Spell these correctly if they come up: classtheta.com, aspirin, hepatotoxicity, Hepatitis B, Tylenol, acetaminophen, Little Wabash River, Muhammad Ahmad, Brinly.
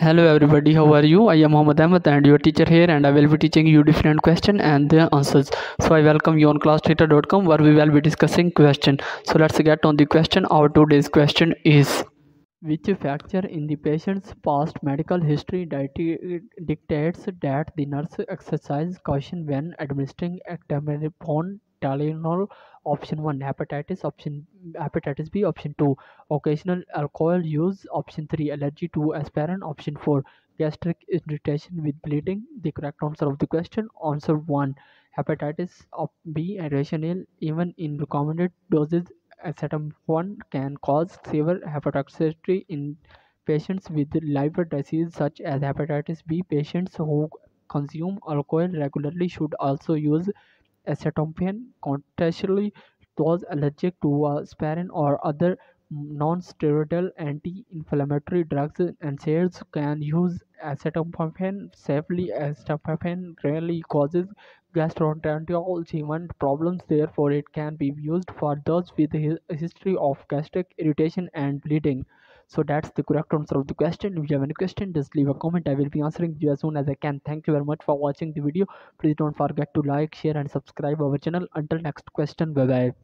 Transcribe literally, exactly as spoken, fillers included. Hello everybody, how are you? I am Muhammad Ahmad and your teacher here, and I will be teaching you different questions and their answers. So I welcome you on classtheta dot com where we will be discussing question. So let's get on the question. Our today's question is: which factor in the patient's past medical history dictates that the nurse exercise caution when administering acetaminophen, Tylenol? Option one hepatitis, option hepatitis B, option two occasional alcohol use, option three allergy to aspirin, option four gastric irritation with bleeding. The correct answer of the question, answer one, hepatitis B. Rationale: even in recommended doses, acetaminophen can cause severe hepatotoxicity in patients with liver disease such as hepatitis B. Patients who consume alcohol regularly should also use acetaminophen. Contrastingly, those allergic to aspirin or other non-steroidal anti-inflammatory drugs and steroids can use acetaminophen safely. Acetaminophen rarely causes gastrointestinal even problems, therefore it can be used for those with a history of gastric irritation and bleeding. So that's the correct answer of the question. If you have any question, just leave a comment. I will be answering you as soon as I can. Thank you very much for watching the video. Please don't forget to like, share and subscribe our channel. Until next question, bye bye.